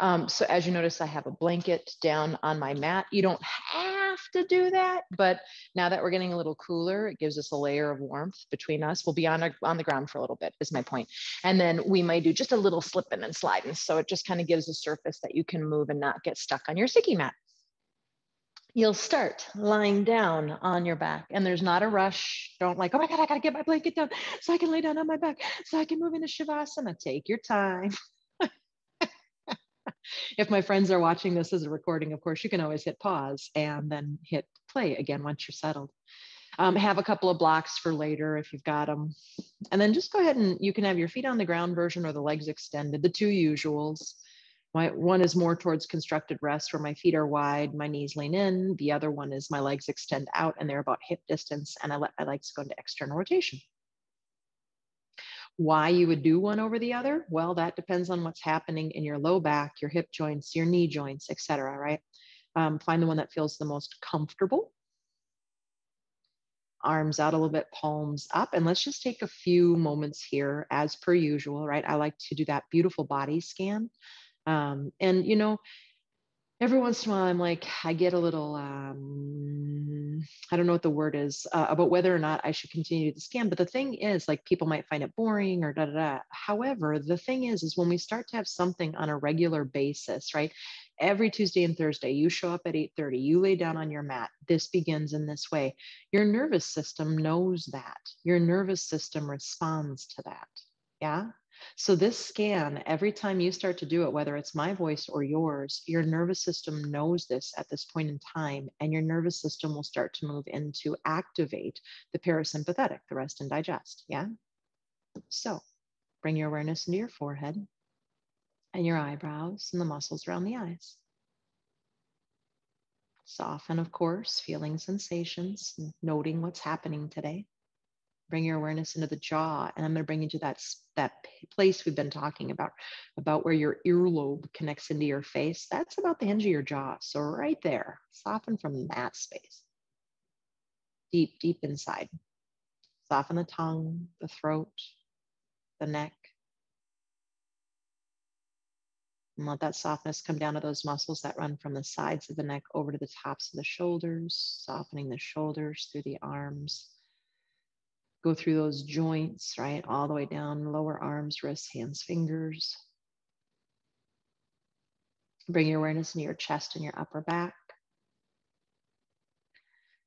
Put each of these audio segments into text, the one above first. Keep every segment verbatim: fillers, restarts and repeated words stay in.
Um, so as you notice, I have a blanket down on my mat. You don't have to do that, but now that we're getting a little cooler, it gives us a layer of warmth between us. We'll be on, our, on the ground for a little bit is my point. And then we might do just a little slipping and sliding. So it just kind of gives a surface that you can move and not get stuck on your sticky mat. You'll start lying down on your back, and there's not a rush. Don't like, oh my God, I gotta get my blanket down so I can lay down on my back so I can move into Shavasana. Take your time. If my friends are watching this as a recording, of course, you can always hit pause and then hit play again once you're settled. Um, have a couple of blocks for later if you've got them. And then just go ahead and you can have your feet on the ground version or the legs extended, the two usuals. My, one is more towards constructed rest where my feet are wide, my knees lean in. The other one is my legs extend out and they're about hip distance, and I let my legs go into external rotation. Why you would do one over the other? Well, that depends on what's happening in your low back, your hip joints, your knee joints, et cetera, right? Um, find the one that feels the most comfortable. Arms out a little bit, palms up, and let's just take a few moments here as per usual, right? I like to do that beautiful body scan. Um, and, you know, every once in a while, I'm like, I get a little, um, I don't know what the word is uh, about whether or not I should continue the scan. But the thing is, like, people might find it boring or da, da, da. However, the thing is, is when we start to have something on a regular basis, right? Every Tuesday and Thursday, you show up at eight thirty, you lay down on your mat. This begins in this way. Your nervous system knows that. Your nervous system responds to that. Yeah. So this scan, every time you start to do it, whether it's my voice or yours, your nervous system knows this at this point in time, and your nervous system will start to move in to activate the parasympathetic, the rest and digest, yeah? So bring your awareness into your forehead and your eyebrows and the muscles around the eyes. Soften, of course, feeling sensations, noting what's happening today. Bring your awareness into the jaw, and I'm going to bring you to that, that place we've been talking about, about where your earlobe connects into your face. That's about the hinge of your jaw. So right there, soften from that space. Deep, deep inside. Soften the tongue, the throat, the neck. And let that softness come down to those muscles that run from the sides of the neck over to the tops of the shoulders, softening the shoulders through the arms. Go through those joints, right? All the way down, lower arms, wrists, hands, fingers. Bring your awareness into your chest and your upper back.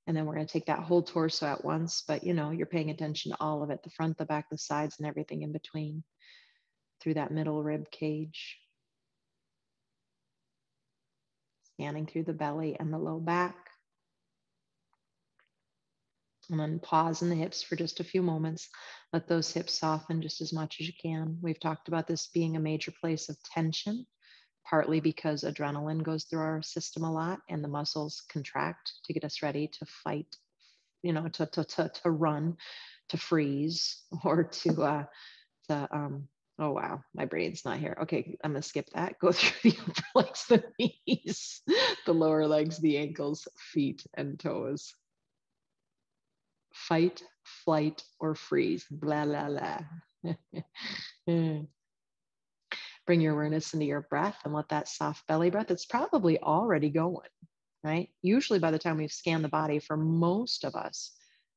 And then we're going to take that whole torso at once, but you know, you're paying attention to all of it, the front, the back, the sides, and everything in between, through that middle rib cage. Scanning through the belly and the low back. And then pause in the hips for just a few moments. Let those hips soften just as much as you can. We've talked about this being a major place of tension, partly because adrenaline goes through our system a lot and the muscles contract to get us ready to fight, you know, to, to, to, to run, to freeze, or to, uh, to um, oh, wow, my brain's not here. Okay, I'm gonna skip that. Go through the upper legs, the knees, the lower legs, the ankles, feet, and toes. Fight, flight, or freeze, blah, blah, blah. Bring your awareness into your breath and let that soft belly breath, it's probably already going, right? Usually by the time we've scanned the body, for most of us,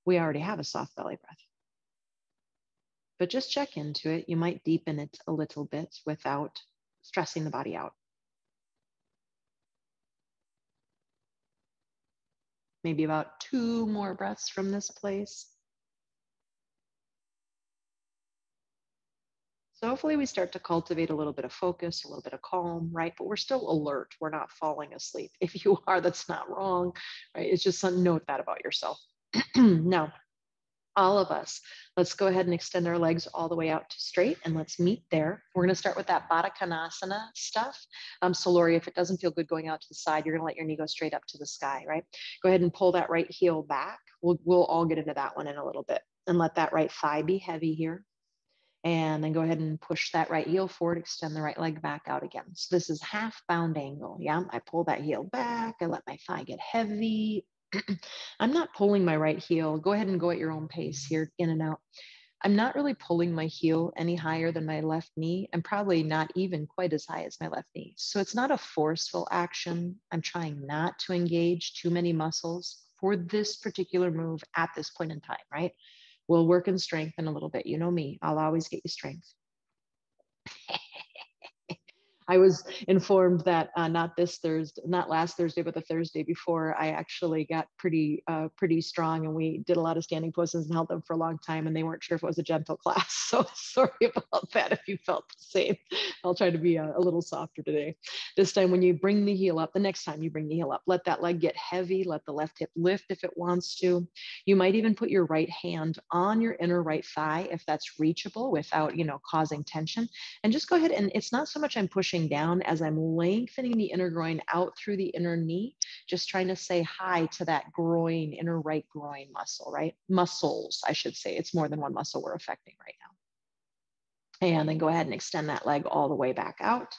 we already have a soft belly breath. But just check into it. You might deepen it a little bit without stressing the body out. Maybe about two more breaths from this place. So hopefully we start to cultivate a little bit of focus, a little bit of calm, right? But we're still alert. We're not falling asleep. If you are, that's not wrong, right? It's just something, note that about yourself. Now, all of us, let's go ahead and extend our legs all the way out to straight, and let's meet there. We're going to start with that Baddha Konasana stuff. Um, so Lori, if it doesn't feel good going out to the side, you're going to let your knee go straight up to the sky, right? Go ahead and pull that right heel back. We'll, we'll all get into that one in a little bit. And let that right thigh be heavy here. And then go ahead and push that right heel forward, extend the right leg back out again. So this is half bound angle, yeah? I pull that heel back, I let my thigh get heavy. I'm not pulling my right heel. Go ahead and go at your own pace here, in and out. I'm not really pulling my heel any higher than my left knee, and probably not even quite as high as my left knee. So it's not a forceful action. I'm trying not to engage too many muscles for this particular move at this point in time, right? We'll work in strength in a little bit. You know me, I'll always get you strength. I was informed that uh, not this Thursday, not last Thursday, but the Thursday before, I actually got pretty, uh, pretty strong, and we did a lot of standing poses and held them for a long time, and they weren't sure if it was a gentle class. So sorry about that if you felt the same. I'll try to be a, a little softer today. This time when you bring the heel up, the next time you bring the heel up, let that leg get heavy, let the left hip lift if it wants to. You might even put your right hand on your inner right thigh if that's reachable without, you know, causing tension. And just go ahead, and it's not so much I'm pushing down as I'm lengthening the inner groin out through the inner knee, just trying to say hi to that groin, inner right groin muscle, right? Muscles, I should say. It's more than one muscle we're affecting right now. And then go ahead and extend that leg all the way back out.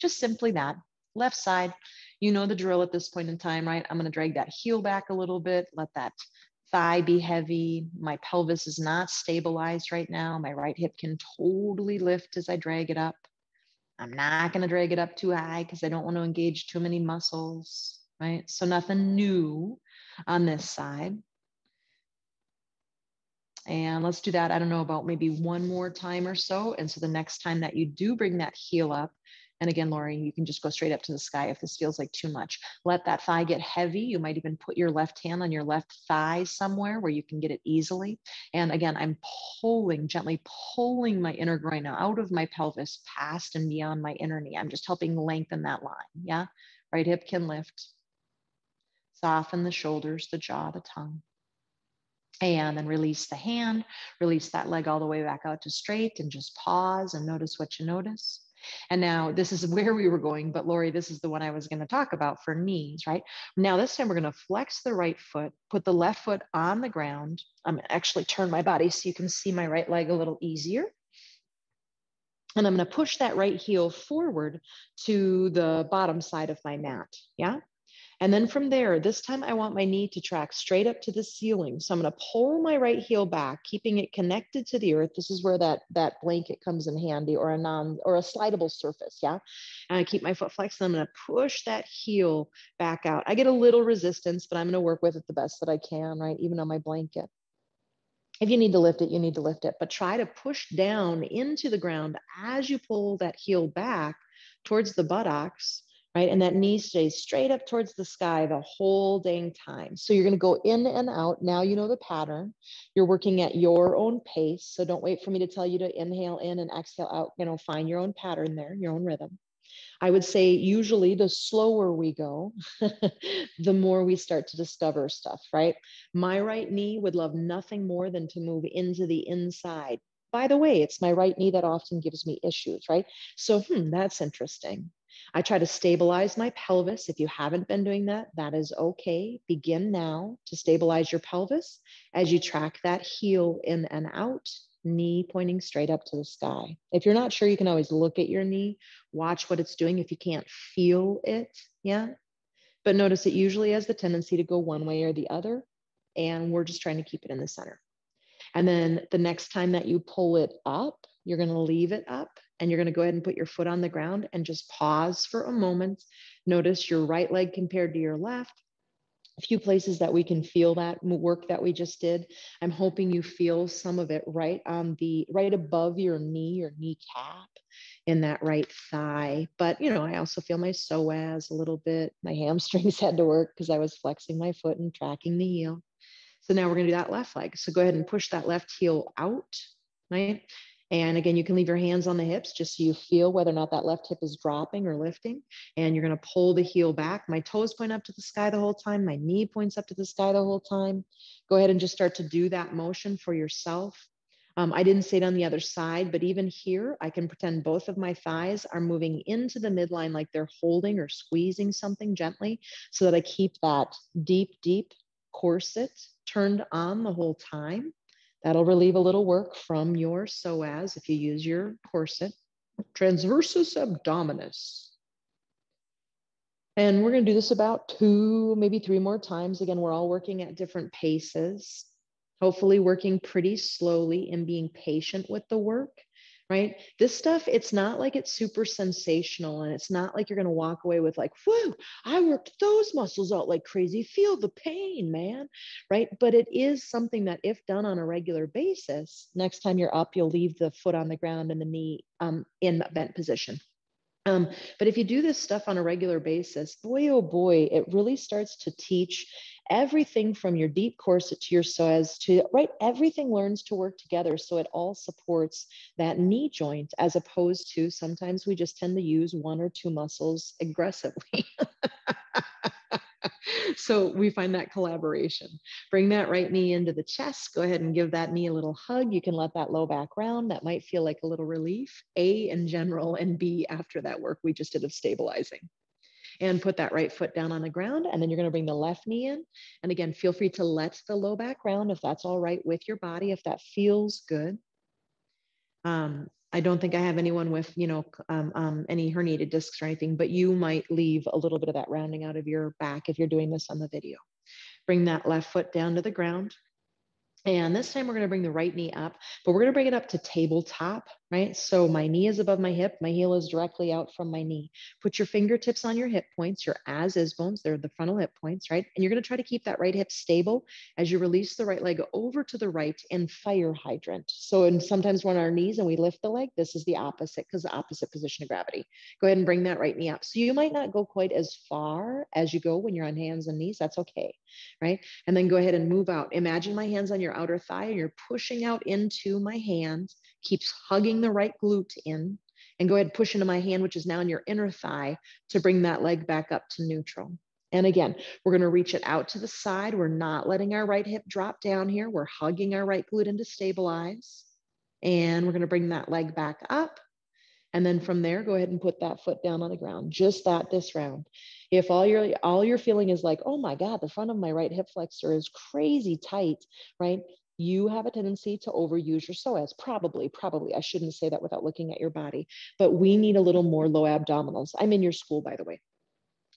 Just simply that. Left side, you know the drill at this point in time, right? I'm going to drag that heel back a little bit, let that thigh be heavy. My pelvis is not stabilized right now. My right hip can totally lift as I drag it up. I'm not going to drag it up too high because I don't want to engage too many muscles, right? So nothing new on this side. And let's do that, I don't know, about maybe one more time or so. And so the next time that you do bring that heel up, and again, Lori, you can just go straight up to the sky if this feels like too much. Let that thigh get heavy. You might even put your left hand on your left thigh somewhere where you can get it easily. And again, I'm pulling, gently pulling my inner groin out of my pelvis, past and beyond my inner knee. I'm just helping lengthen that line, yeah? Right hip can lift. Soften the shoulders, the jaw, the tongue. And then release the hand, release that leg all the way back out to straight, and just pause and notice what you notice. And now this is where we were going, but Lori, this is the one I was going to talk about for knees, right? Now this time we're going to flex the right foot, put the left foot on the ground. I'm going to actually turn my body so you can see my right leg a little easier. And I'm going to push that right heel forward to the bottom side of my mat, yeah? And then from there, this time I want my knee to track straight up to the ceiling. So I'm going to pull my right heel back, keeping it connected to the earth. This is where that, that blanket comes in handy, or a non or a slidable surface. Yeah. And I keep my foot flexed, and I'm going to push that heel back out. I get a little resistance, but I'm going to work with it the best that I can, right? Even on my blanket. If you need to lift it, you need to lift it, but try to push down into the ground as you pull that heel back towards the buttocks. Right? And that knee stays straight up towards the sky the whole dang time. So you're going to go in and out. Now you know the pattern. You're working at your own pace. So don't wait for me to tell you to inhale in and exhale out. You know, find your own pattern there, your own rhythm. I would say usually the slower we go, the more we start to discover stuff, right? My right knee would love nothing more than to move into the inside. By the way, it's my right knee that often gives me issues, right? So hmm, that's interesting. I try to stabilize my pelvis. If you haven't been doing that, that is okay. Begin now to stabilize your pelvis as you track that heel in and out, knee pointing straight up to the sky. If you're not sure, you can always look at your knee, watch what it's doing if you can't feel it, yeah? But notice it usually has the tendency to go one way or the other, and we're just trying to keep it in the center. And then the next time that you pull it up, you're going to leave it up, and you're going to go ahead and put your foot on the ground and just pause for a moment. Notice your right leg compared to your left. A few places that we can feel that work that we just did. I'm hoping you feel some of it right on the right above your knee, your kneecap, in that right thigh. But, you know, I also feel my psoas a little bit. My hamstrings had to work because I was flexing my foot and tracking the heel. So now we're going to do that left leg. So go ahead and push that left heel out, right? And again, you can leave your hands on the hips just so you feel whether or not that left hip is dropping or lifting. And you're going to pull the heel back. My toes point up to the sky the whole time. My knee points up to the sky the whole time. Go ahead and just start to do that motion for yourself. Um, I didn't say it on the other side, but even here, I can pretend both of my thighs are moving into the midline like they're holding or squeezing something gently so that I keep that deep, deep corset turned on the whole time. That'll relieve a little work from your psoas if you use your corset. Transversus abdominis. And we're going to do this about two, maybe three more times. Again, we're all working at different paces. hopefully working pretty slowly and being patient with the work, right? This stuff, it's not like it's super sensational, and it's not like you're going to walk away with like, whoa, I worked those muscles out like crazy. Feel the pain, man, right? But it is something that if done on a regular basis, next time you're up, you'll leave the foot on the ground and the knee um, in the bent position. Um, but if you do this stuff on a regular basis, boy, oh boy, it really starts to teach everything from your deep corset to your psoas to, right, everything learns to work together. So it all supports that knee joint, as opposed to sometimes we just tend to use one or two muscles aggressively. So we find that collaboration. Bring that right knee into the chest. Go ahead and give that knee a little hug. You can let that low back round. That might feel like a little relief, A, in general, and B, after that work we just did of stabilizing. And put that right foot down on the ground. And then you're going to bring the left knee in. And again, feel free to let the low back round if that's all right with your body, if that feels good. Um, I don't think I have anyone with, you know, um, um, any herniated discs or anything, but you might leave a little bit of that rounding out of your back if you're doing this on the video. Bring that left foot down to the ground. And this time we're going to bring the right knee up, but we're going to bring it up to tabletop, right? So my knee is above my hip. My heel is directly out from my knee. Put your fingertips on your hip points, your as-is bones. They're the frontal hip points, right? And you're going to try to keep that right hip stable as you release the right leg over to the right and fire hydrant. So and sometimes we're on our knees and we lift the leg. This is the opposite, because the opposite position of gravity. Go ahead and bring that right knee up. So you might not go quite as far as you go when you're on hands and knees. That's okay, right? And then go ahead and move out. Imagine my hands on your outer thigh, and you're pushing out into my hand, keeps hugging the right glute in, and go ahead, push into my hand, which is now in your inner thigh, to bring that leg back up to neutral. And again, we're going to reach it out to the side. We're not letting our right hip drop down here. We're hugging our right glute in to stabilize. And we're going to bring that leg back up. And then from there, go ahead and put that foot down on the ground, just that this round. If all you're, all you're feeling is like, oh my God, the front of my right hip flexor is crazy tight, right? You have a tendency to overuse your psoas, probably, probably. I shouldn't say that without looking at your body, but we need a little more low abdominals. I'm in your school, by the way.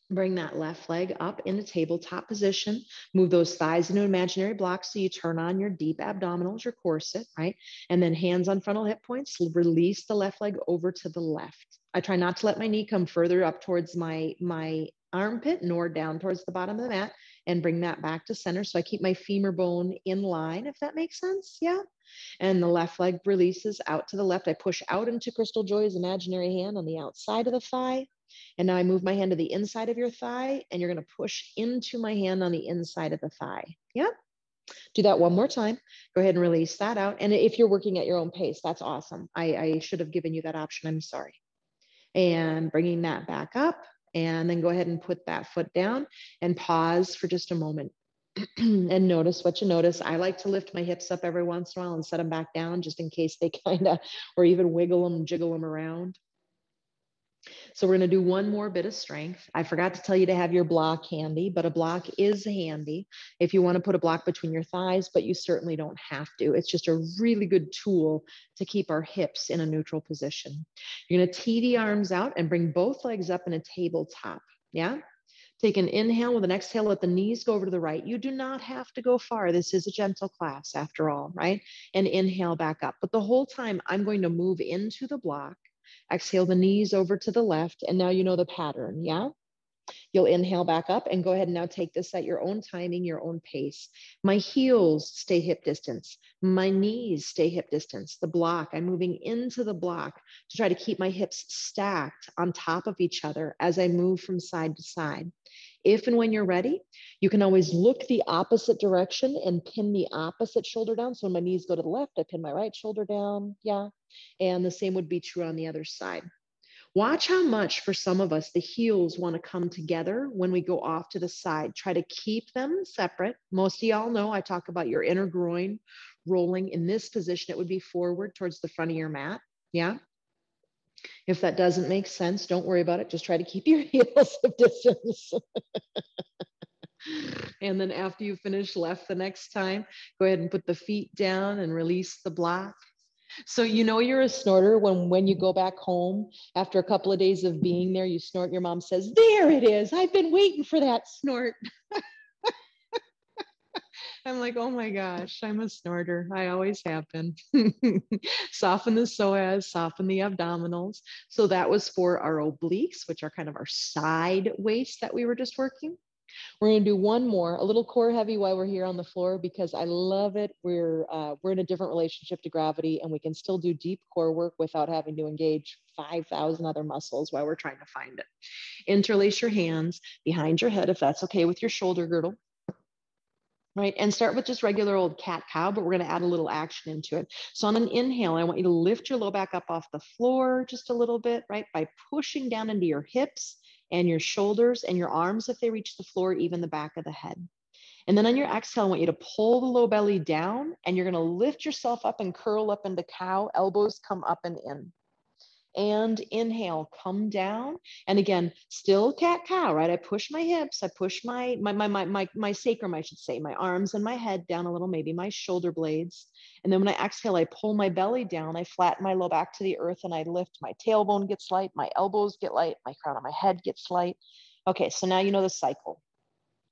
Bring that left leg up in a tabletop position, move those thighs into imaginary blocks so you turn on your deep abdominals, your corset, right? And then hands on frontal hip points, release the left leg over to the left. I try not to let my knee come further up towards my, my armpit nor down towards the bottom of the mat, and bring that back to center. So I keep my femur bone in line, if that makes sense, yeah? And the left leg releases out to the left. I push out into Crystal Joy's imaginary hand on the outside of the thigh. And now I move my hand to the inside of your thigh, and you're going to push into my hand on the inside of the thigh. Yep. Do that one more time. Go ahead and release that out. And if you're working at your own pace, that's awesome. I, I should have given you that option. I'm sorry. And bringing that back up, and then go ahead and put that foot down and pause for just a moment. And notice what you notice. I like to lift my hips up every once in a while and set them back down just in case they kind of, or even wiggle them, jiggle them around. So we're going to do one more bit of strength. I forgot to tell you to have your block handy, but a block is handy if you want to put a block between your thighs, but you certainly don't have to. It's just a really good tool to keep our hips in a neutral position. You're going to tee the arms out and bring both legs up in a tabletop. Yeah. Take an inhale with an exhale, let the knees go over to the right. You do not have to go far. This is a gentle class after all, right? And inhale back up. But the whole time I'm going to move into the block. Exhale the knees over to the left, and now you know the pattern, yeah? You'll inhale back up and go ahead and now take this at your own timing, your own pace. My heels stay hip distance. My knees stay hip distance. The block, I'm moving into the block to try to keep my hips stacked on top of each other as I move from side to side. If and when you're ready, you can always look the opposite direction and pin the opposite shoulder down. So when my knees go to the left, I pin my right shoulder down, yeah? And the same would be true on the other side. Watch how much for some of us, the heels want to come together when we go off to the side. Try to keep them separate. Most of y'all know I talk about your inner groin rolling in this position. It would be forward towards the front of your mat. Yeah. If that doesn't make sense, don't worry about it. Just try to keep your heels of distance. And then after you finish left the next time, go ahead and put the feet down and release the block. So you know you're a snorter when, when you go back home after a couple of days of being there, you snort, your mom says, there it is. I've been waiting for that snort. I'm like, oh my gosh, I'm a snorter. I always have been. Soften the psoas, soften the abdominals. So that was for our obliques, which are kind of our side waist that we were just working. We're going to do one more, a little core heavy while we're here on the floor, because I love it. We're, uh, we're in a different relationship to gravity, and we can still do deep core work without having to engage five thousand other muscles while we're trying to find it. Interlace your hands behind your head, if that's okay with your shoulder girdle, right? And start with just regular old cat cow, but we're going to add a little action into it. So on an inhale, I want you to lift your low back up off the floor just a little bit, right? By pushing down into your hips and your shoulders and your arms if they reach the floor, even the back of the head. And then on your exhale, I want you to pull the low belly down, and you're gonna lift yourself up and curl up into cow, elbows come up and in. And inhale, come down. And again, still cat cow, right? I push my hips, I push my, my, my, my, my, my sacrum, I should say, my arms and my head down a little, maybe my shoulder blades. And then when I exhale, I pull my belly down, I flatten my low back to the earth, and I lift. My tailbone gets light, my elbows get light, my crown of my head gets light. Okay, so now you know the cycle.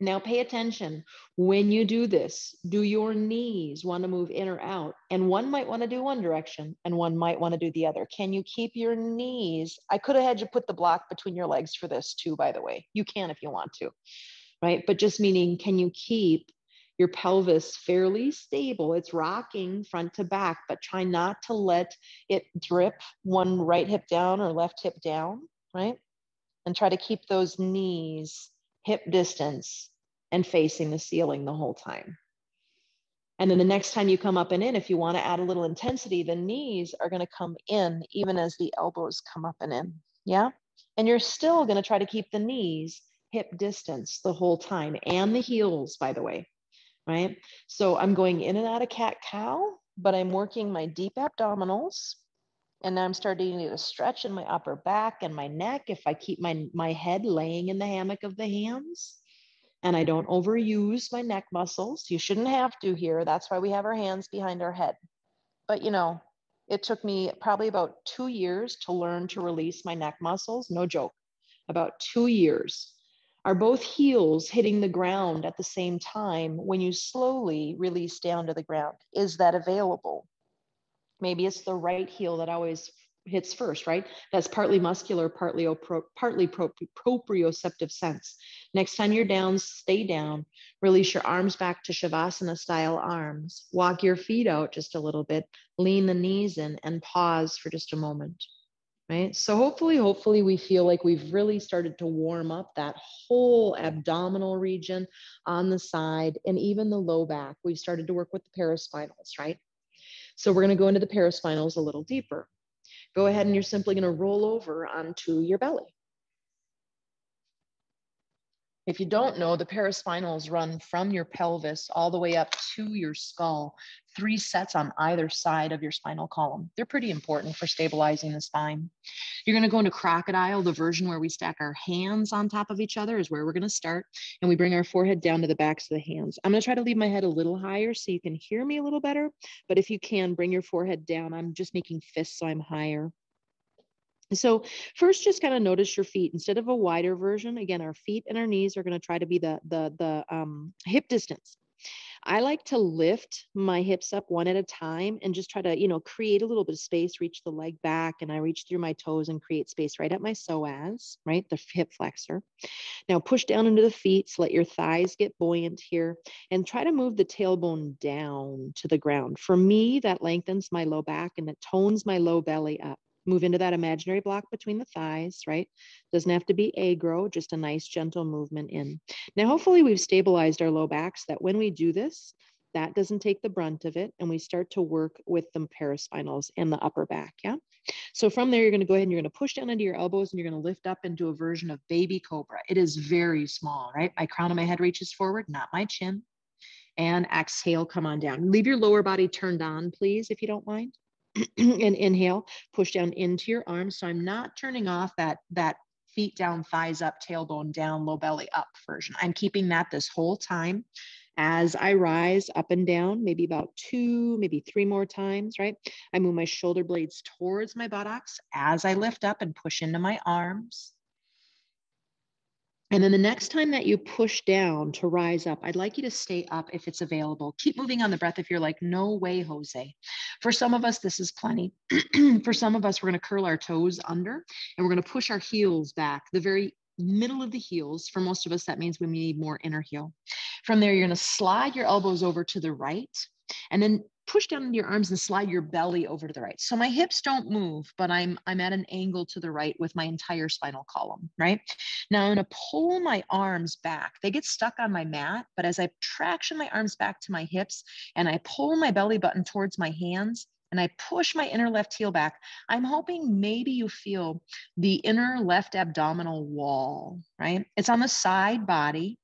Now pay attention, when you do this, do your knees want to move in or out? And one might want to do one direction and one might want to do the other. Can you keep your knees? I could have had you put the block between your legs for this too, by the way. You can if you want to, right? But just meaning, can you keep your pelvis fairly stable? It's rocking front to back, but try not to let it drip one right hip down or left hip down, right? And try to keep those knees hip distance and facing the ceiling the whole time. And then the next time you come up and in, if you want to add a little intensity, the knees are going to come in even as the elbows come up and in. Yeah. And you're still going to try to keep the knees hip distance the whole time, and the heels, by the way. Right. So I'm going in and out of cat cow, but I'm working my deep abdominals. And now I'm starting to stretch in my upper back and my neck. If I keep my, my head laying in the hammock of the hands and I don't overuse my neck muscles, you shouldn't have to here. That's why we have our hands behind our head. But you know, it took me probably about two years to learn to release my neck muscles. No joke, about two years. Are both heels hitting the ground at the same time when you slowly release down to the ground? Is that available? Maybe it's the right heel that always hits first, right? That's partly muscular, partly, opro partly pro proprioceptive sense. Next time you're down, stay down. Release your arms back to Shavasana style arms. Walk your feet out just a little bit. Lean the knees in and pause for just a moment, right? So hopefully, hopefully we feel like we've really started to warm up that whole abdominal region on the side and even the low back. We've started to work with the paraspinals, right? So we're going to go into the paraspinals a little deeper. Go ahead and you're simply going to roll over onto your belly. If you don't know, the paraspinals run from your pelvis all the way up to your skull, three sets on either side of your spinal column. They're pretty important for stabilizing the spine. You're going to go into crocodile. The version where we stack our hands on top of each other is where we're going to start. And we bring our forehead down to the backs of the hands. I'm going to try to leave my head a little higher so you can hear me a little better. But if you can, bring your forehead down. I'm just making fists, so I'm higher. So first, just kind of notice your feet. Instead of a wider version, again, our feet and our knees are going to try to be the, the, the um, hip distance. I like to lift my hips up one at a time and just try to, you know, create a little bit of space, reach the leg back, and I reach through my toes and create space right at my psoas, right? The hip flexor. Now push down into the feet, so let your thighs get buoyant here, and try to move the tailbone down to the ground. For me, that lengthens my low back and it tones my low belly up. Move into that imaginary block between the thighs, right? Doesn't have to be aggro, just a nice gentle movement in. Now, hopefully we've stabilized our low back so that when we do this, that doesn't take the brunt of it, and we start to work with the paraspinals and the upper back, yeah? So from there, you're gonna go ahead and you're gonna push down into your elbows and you're gonna lift up into a version of baby cobra. It is very small, right? My crown of my head reaches forward, not my chin. And exhale, come on down. Leave your lower body turned on, please, if you don't mind. And inhale, push down into your arms. So I'm not turning off that, that feet down, thighs up, tailbone down, low belly up version. I'm keeping that this whole time as I rise up and down, maybe about two, maybe three more times, right? I move my shoulder blades towards my buttocks as I lift up and push into my arms. And then the next time that you push down to rise up, I'd like you to stay up if it's available. Keep moving on the breath if you're like, no way, Jose. For some of us, this is plenty. For some of us, we're going to curl our toes under and we're going to push our heels back, the very middle of the heels. For most of us, that means we need more inner heel. From there, you're going to slide your elbows over to the right and then push down into your arms and slide your belly over to the right. So my hips don't move, but I'm, I'm at an angle to the right with my entire spinal column, right? Now I'm gonna pull my arms back. They get stuck on my mat, but as I traction my arms back to my hips and I pull my belly button towards my hands and I push my inner left heel back, I'm hoping maybe you feel the inner left abdominal wall, right? It's on the side body.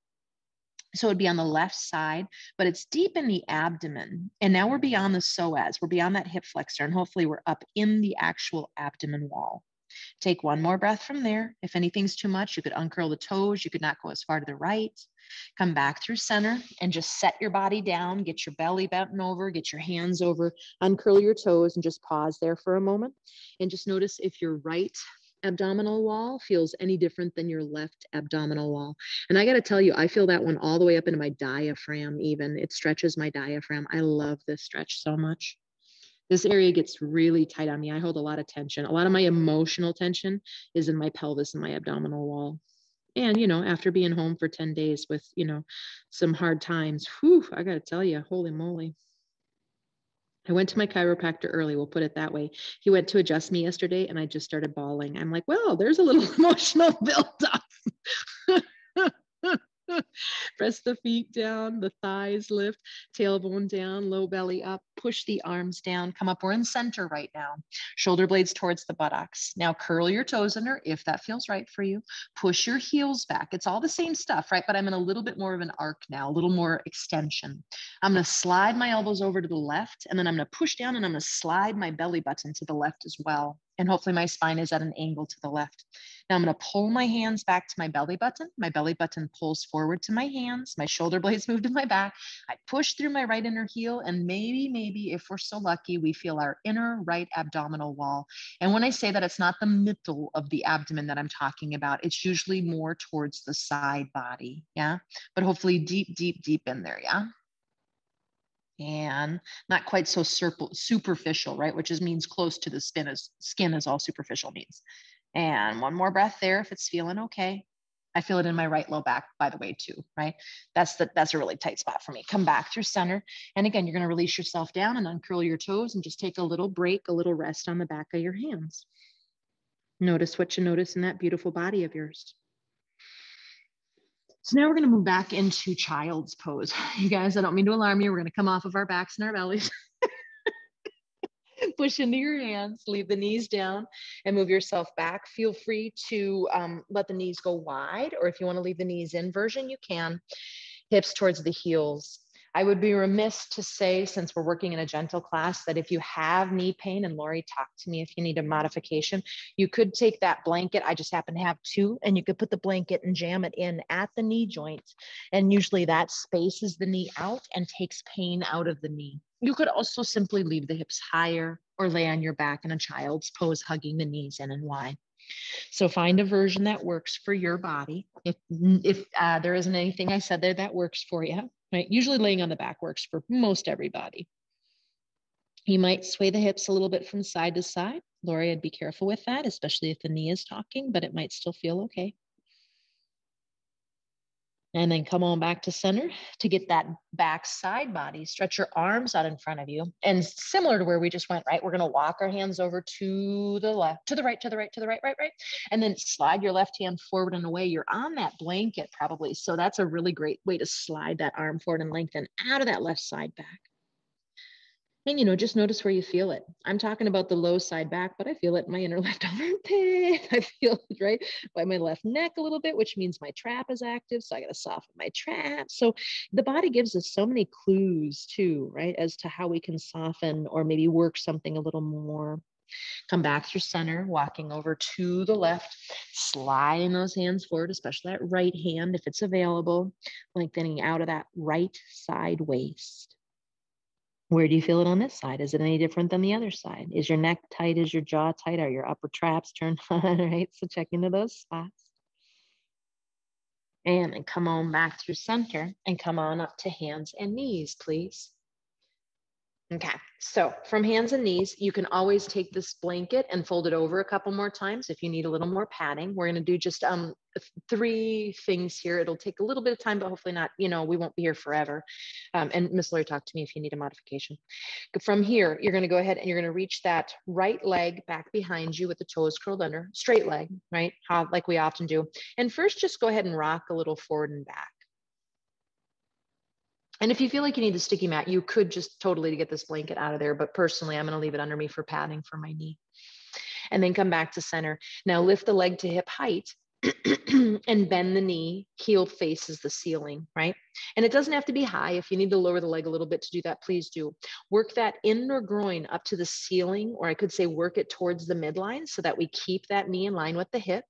So it'd be on the left side, but it's deep in the abdomen. And now we're beyond the psoas. We're beyond that hip flexor, and hopefully we're up in the actual abdomen wall. Take one more breath from there. If anything's too much, you could uncurl the toes. You could not go as far to the right. Come back through center and just set your body down. Get your belly bent over. Get your hands over. Uncurl your toes and just pause there for a moment. And just notice if your right abdominal wall feels any different than your left abdominal wall. And I got to tell you, I feel that one all the way up into my diaphragm even. It stretches my diaphragm. I love this stretch so much. This area gets really tight on me. I hold a lot of tension. A lot of my emotional tension is in my pelvis and my abdominal wall. And, you know, after being home for ten days with, you know, some hard times, whew, I got to tell you, holy moly. I went to my chiropractor early, we'll put it that way. He went to adjust me yesterday and I just started bawling. I'm like, well, there's a little emotional buildup. Press the feet down, the thighs lift, tailbone down, low belly up, push the arms down, come up. We're in center right now. Shoulder blades towards the buttocks. Now curl your toes under if that feels right for you. Push your heels back. It's all the same stuff, right? But I'm in a little bit more of an arc now, a little more extension. I'm going to slide my elbows over to the left, and then I'm going to push down and I'm going to slide my belly button to the left as well. And hopefully my spine is at an angle to the left. Now I'm going to pull my hands back to my belly button. My belly button pulls forward to my hands. My shoulder blades move to my back. I push through my right inner heel. And maybe, maybe if we're so lucky, we feel our inner right abdominal wall. And when I say that, it's not the middle of the abdomen that I'm talking about. It's usually more towards the side body. Yeah. But hopefully deep, deep, deep in there. Yeah. And not quite so superficial, right? Which is means close to the skin is, skin is all superficial means. And one more breath there if it's feeling okay. I feel it in my right low back, by the way, too, right? That's the, that's a really tight spot for me. Come back through center. And again, you're going to release yourself down and uncurl your toes and just take a little break, a little rest on the back of your hands. Notice what you notice in that beautiful body of yours. So now we're going to move back into child's pose. You guys, I don't mean to alarm you. We're going to come off of our backs and our bellies. Push into your hands, leave the knees down and move yourself back. Feel free to um, let the knees go wide, or if you want to leave the knees inversion, you can. Hips towards the heels. I would be remiss to say, since we're working in a gentle class, that if you have knee pain, and Lori, talk to me if you need a modification, you could take that blanket. I just happen to have two, and you could put the blanket and jam it in at the knee joint. And usually that spaces the knee out and takes pain out of the knee. You could also simply leave the hips higher or lay on your back in a child's pose, hugging the knees in and wide. So find a version that works for your body. If, if uh, there isn't anything I said there that works for you, right? Usually laying on the back works for most everybody. You might sway the hips a little bit from side to side. Lori, I'd be careful with that, especially if the knee is talking, but it might still feel okay. And then come on back to center to get that back side body. Stretch your arms out in front of you. And similar to where we just went, right? We're going to walk our hands over to the left, to the right, to the right, to the right, right, right. And then slide your left hand forward and away. You're on that blanket probably. So that's a really great way to slide that arm forward and lengthen out of that left side back. And, you know, just notice where you feel it. I'm talking about the low side back, but I feel it in my inner left armpit. I feel it, right, by my left neck a little bit, which means my trap is active. So I got to soften my trap. So the body gives us so many clues too, right, as to how we can soften or maybe work something a little more. Come back through center, walking over to the left, sliding those hands forward, especially that right hand if it's available, lengthening out of that right side waist. Where do you feel it on this side? Is it any different than the other side? Is your neck tight? Is your jaw tight? Are your upper traps turned on, right? So check into those spots. And then come on back through center and come on up to hands and knees, please. Okay, so from hands and knees, you can always take this blanket and fold it over a couple more times if you need a little more padding. We're going to do just um, three things here. It'll take a little bit of time, but hopefully not, you know, we won't be here forever. Um, and Miss Lori, talk to me if you need a modification. From here, you're going to go ahead and you're going to reach that right leg back behind you with the toes curled under, straight leg, right? How, like we often do. And first, just go ahead and rock a little forward and back. And if you feel like you need a sticky mat, you could just totally get this blanket out of there. But personally, I'm going to leave it under me for padding for my knee. And then come back to center. Now lift the leg to hip height and bend the knee. Heel faces the ceiling, right? And it doesn't have to be high. If you need to lower the leg a little bit to do that, please do. Work that inner groin up to the ceiling, or I could say work it towards the midline so that we keep that knee in line with the hip.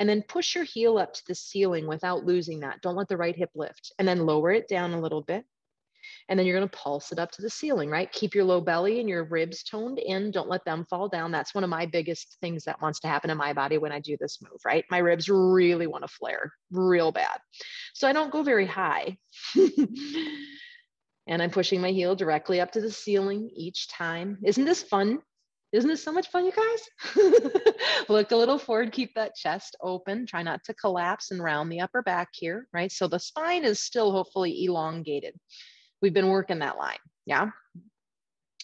And then push your heel up to the ceiling without losing that. Don't let the right hip lift. And then lower it down a little bit. And then you're going to pulse it up to the ceiling, right? Keep your low belly and your ribs toned in. Don't let them fall down. That's one of my biggest things that wants to happen in my body when I do this move, right? My ribs really want to flare real bad. So I don't go very high. And I'm pushing my heel directly up to the ceiling each time. Isn't this fun? Isn't this so much fun, you guys? Look a little forward, keep that chest open. Try not to collapse and round the upper back here, right? So the spine is still hopefully elongated. We've been working that line, yeah?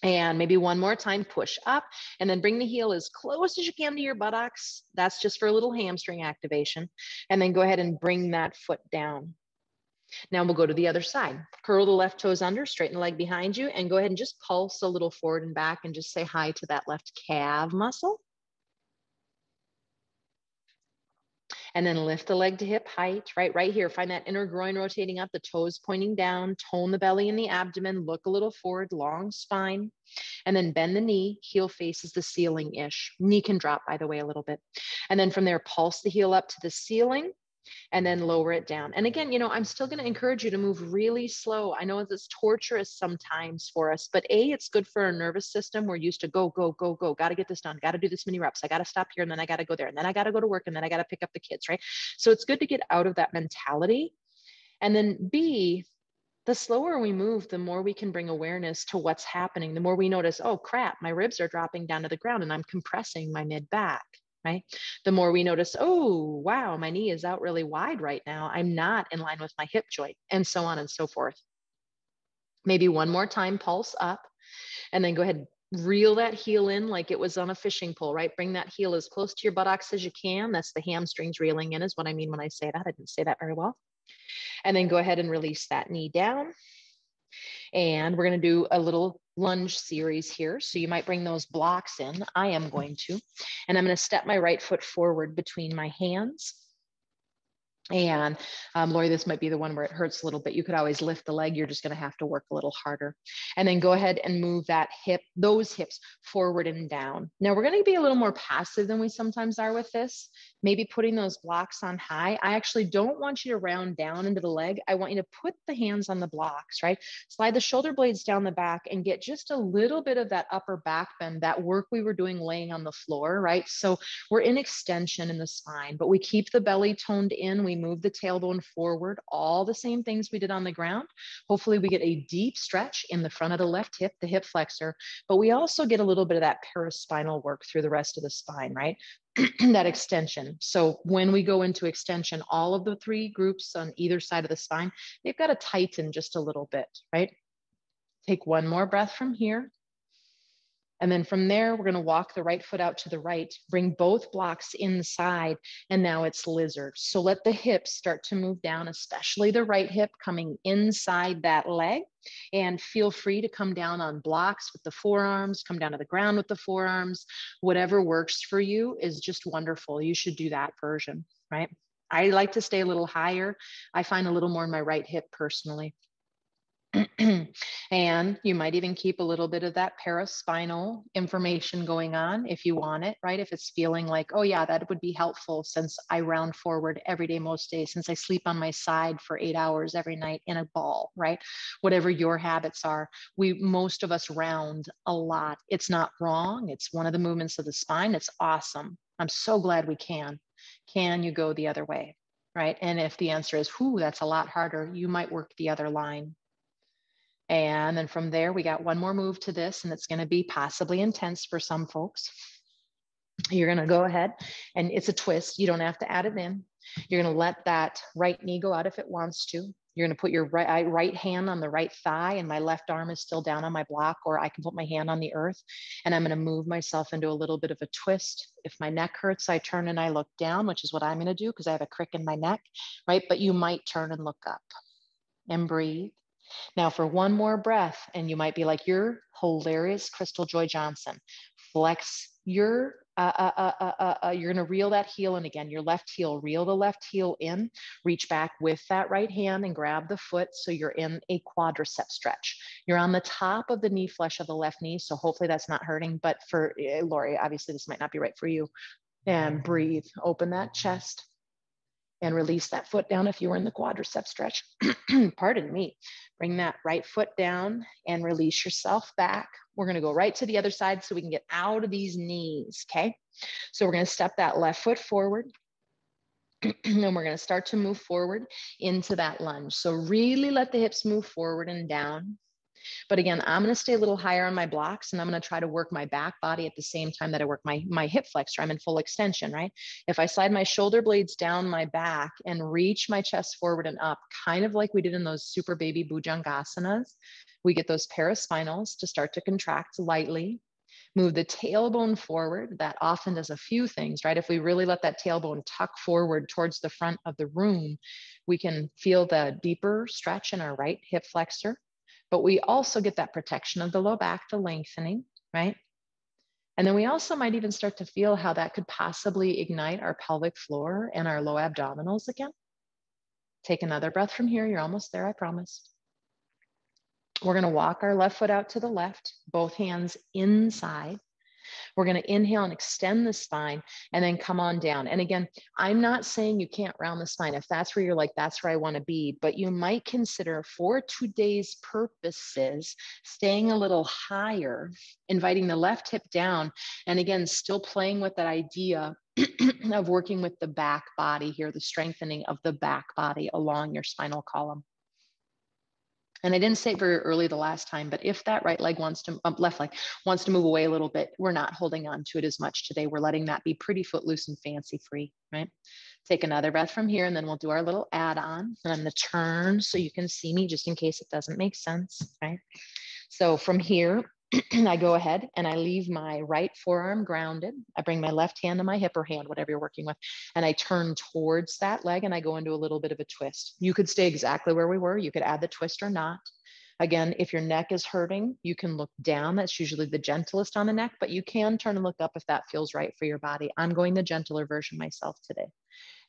And maybe one more time, push up, and then bring the heel as close as you can to your buttocks. That's just for a little hamstring activation. And then go ahead and bring that foot down. Now we'll go to the other side. Curl the left toes under, straighten the leg behind you, and go ahead and just pulse a little forward and back and just say hi to that left calf muscle. And then lift the leg to hip height, right? Right here, find that inner groin rotating up, the toes pointing down, tone the belly and the abdomen, look a little forward, long spine, and then bend the knee, heel faces the ceiling-ish. Knee can drop, by the way, a little bit. And then from there, pulse the heel up to the ceiling, and then lower it down. And again, you know, I'm still going to encourage you to move really slow. I know it's torturous sometimes for us, but A, it's good for our nervous system. We're used to go, go, go, go. Got to get this done. Got to do this many reps. I got to stop here. And then I got to go there. And then I got to go to work. And then I got to pick up the kids, right? So it's good to get out of that mentality. And then B, the slower we move, the more we can bring awareness to what's happening. The more we notice, oh crap, my ribs are dropping down to the ground and I'm compressing my mid back. Right? The more we notice, oh, wow, my knee is out really wide right now. I'm not in line with my hip joint, and so on and so forth. Maybe one more time, pulse up, and then go ahead, reel that heel in like it was on a fishing pole, right? Bring that heel as close to your buttocks as you can. That's the hamstrings reeling in is what I mean when I say that. I didn't say that very well. And then go ahead and release that knee down. And we're going to do a little lunge series here. So you might bring those blocks in. I am going to, and I'm going to step my right foot forward between my hands. And um, Lori, this might be the one where it hurts a little bit. You could always lift the leg. You're just going to have to work a little harder. And then go ahead and move that hip, those hips forward and down. Now we're going to be a little more passive than we sometimes are with this. Maybe putting those blocks on high. I actually don't want you to round down into the leg. I want you to put the hands on the blocks, right? Slide the shoulder blades down the back and get just a little bit of that upper back bend, that work we were doing laying on the floor, right? So we're in extension in the spine, but we keep the belly toned in. We move the tailbone forward, all the same things we did on the ground. Hopefully we get a deep stretch in the front of the left hip, the hip flexor, but we also get a little bit of that paraspinal work through the rest of the spine, right? That extension. So when we go into extension, all of the three groups on either side of the spine, they've got to tighten just a little bit, right? Take one more breath from here. And then from there, we're going to walk the right foot out to the right, bring both blocks inside, and now it's lizard. So let the hips start to move down, especially the right hip coming inside that leg. And feel free to come down on blocks with the forearms, come down to the ground with the forearms. Whatever works for you is just wonderful. You should do that version, right? I like to stay a little higher. I find a little more in my right hip personally. And you might even keep a little bit of that paraspinal information going on if you want it, right? If it's feeling like, oh yeah, that would be helpful since I round forward every day, most days, since I sleep on my side for eight hours every night in a ball, right? Whatever your habits are, we, most of us round a lot. It's not wrong. It's one of the movements of the spine. It's awesome. I'm so glad we can. Can you go the other way? right? And if the answer is, whoo, that's a lot harder, you might work the other line. And then from there, we got one more move to this, and it's going to be possibly intense for some folks. You're going to go ahead and it's a twist. You don't have to add it in. You're going to let that right knee go out if it wants to. You're going to put your right, right hand on the right thigh, and my left arm is still down on my block, or I can put my hand on the earth, and I'm going to move myself into a little bit of a twist. If my neck hurts, I turn and I look down, which is what I'm going to do because I have a crick in my neck, right? But you might turn and look up and breathe. Now for one more breath, and you might be like, you're hilarious, Crystal Joy Johnson. Flex your, uh, uh, uh, uh, uh, you're going to reel that heel in again, your left heel, reel the left heel in, reach back with that right hand and grab the foot. So you're in a quadricep stretch. You're on the top of the knee flesh of the left knee. So hopefully that's not hurting, but for uh, Lori, obviously this might not be right for you. And breathe, open that chest and release that foot down if you were in the quadricep stretch. Pardon me. Bring that right foot down and release yourself back. We're going to go right to the other side so we can get out of these knees, okay? So we're going to step that left foot forward, and we're going to start to move forward into that lunge. So really let the hips move forward and down. But again, I'm going to stay a little higher on my blocks, and I'm going to try to work my back body at the same time that I work my, my hip flexor. I'm in full extension, right? If I slide my shoulder blades down my back and reach my chest forward and up, kind of like we did in those super baby Bhujangasanas, we get those paraspinals to start to contract lightly. Move the tailbone forward. That often does a few things, right? If we really let that tailbone tuck forward towards the front of the room, we can feel the deeper stretch in our right hip flexor. But we also get that protection of the low back, the lengthening, right? And then we also might even start to feel how that could possibly ignite our pelvic floor and our low abdominals again. Take another breath from here. You're almost there, I promise. We're going to walk our left foot out to the left, both hands inside. We're going to inhale and extend the spine and then come on down. And again, I'm not saying you can't round the spine if that's where you're like, that's where I want to be, but you might consider for today's purposes, staying a little higher, inviting the left hip down. And again, still playing with that idea of working with the back body here, the strengthening of the back body along your spinal column. And I didn't say it very early the last time, but if that right leg wants to, um, left leg wants to move away a little bit, we're not holding on to it as much today. We're letting that be pretty footloose and fancy free, right? Take another breath from here, and then we'll do our little add-on. And I'm going to turn so you can see me just in case it doesn't make sense, right? So from here, I go ahead and I leave my right forearm grounded. I bring my left hand to my hip or hand, whatever you're working with, and I turn towards that leg and I go into a little bit of a twist. You could stay exactly where we were. You could add the twist or not. Again, if your neck is hurting, you can look down. That's usually the gentlest on the neck, but you can turn and look up if that feels right for your body. I'm going the gentler version myself today.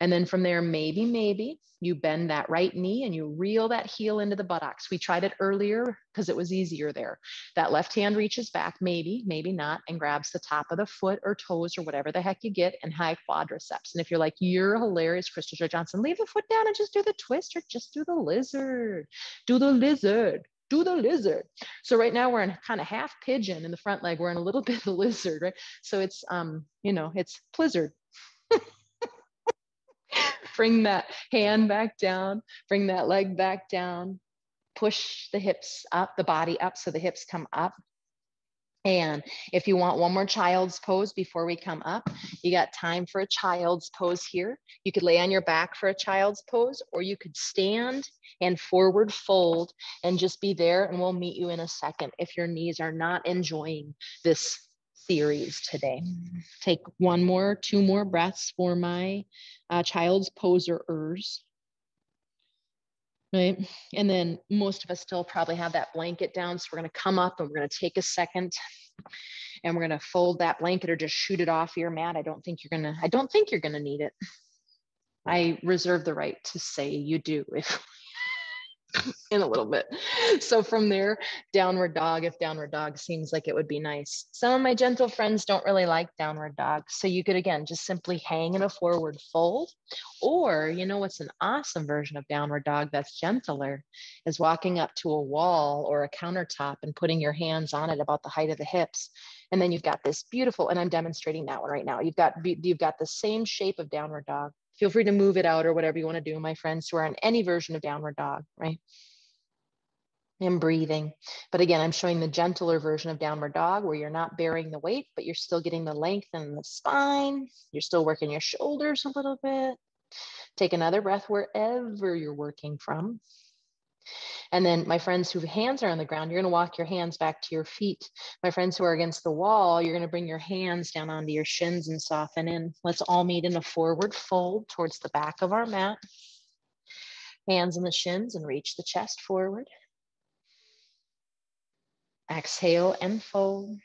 And then from there, maybe, maybe you bend that right knee and you reel that heel into the buttocks. We tried it earlier because it was easier there. That left hand reaches back, maybe, maybe not, and grabs the top of the foot or toes or whatever the heck you get and high quadriceps. And if you're like, you're hilarious, Crystal Joy Johnson, leave the foot down and just do the twist or just do the lizard, do the lizard. Do the lizard. So right now we're in kind of half pigeon in the front leg. We're in a little bit of the lizard, right? So it's, um, you know, it's plizzard. Bring that hand back down, bring that leg back down, push the hips up, the body up so the hips come up. And if you want one more child's pose before we come up, you got time for a child's pose here. You could lay on your back for a child's pose, or you could stand and forward fold and just be there, and we'll meet you in a second if your knees are not enjoying this series today. Take one more, two more breaths for my uh, child's poserers. Right. And then most of us still probably have that blanket down. So we're going to come up and we're going to take a second and we're going to fold that blanket or just shoot it off your mat. I don't think you're going to, I don't think you're going to need it. I reserve the right to say you do if in a little bit. So from there, downward dog, if downward dog seems like it would be nice. Some of my gentle friends don't really like downward dog. So you could, again, just simply hang in a forward fold, or, you know, what's an awesome version of downward dog that's gentler is walking up to a wall or a countertop and putting your hands on it about the height of the hips. And then you've got this beautiful, and I'm demonstrating that one right now. You've got, you've got the same shape of downward dog, feel free to move it out or whatever you want to do, my friends who are in any version of downward dog, right? And breathing. But again, I'm showing the gentler version of downward dog where you're not bearing the weight, but you're still getting the length in the spine. You're still working your shoulders a little bit. Take another breath wherever you're working from. And then my friends whose hands are on the ground, you're going to walk your hands back to your feet. My friends who are against the wall, you're going to bring your hands down onto your shins and soften in. Let's all meet in a forward fold towards the back of our mat. Hands on the shins and reach the chest forward. Exhale and fold.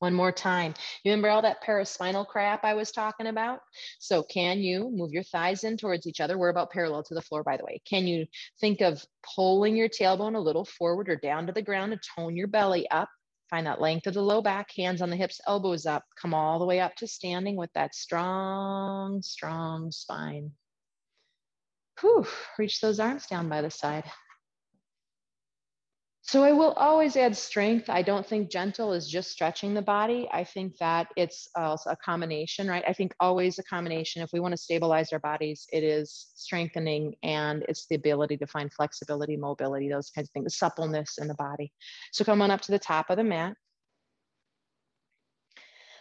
One more time. You remember all that paraspinal crap I was talking about? So can you move your thighs in towards each other? We're about parallel to the floor, by the way. Can you think of pulling your tailbone a little forward or down to the ground to tone your belly up? Find that length of the low back, hands on the hips, elbows up. Come all the way up to standing with that strong, strong spine. Whew, reach those arms down by the side. So I will always add strength. I don't think gentle is just stretching the body. I think that it's also a combination, right? I think always a combination. If we want to stabilize our bodies, it is strengthening and it's the ability to find flexibility, mobility, those kinds of things, the suppleness in the body. So come on up to the top of the mat.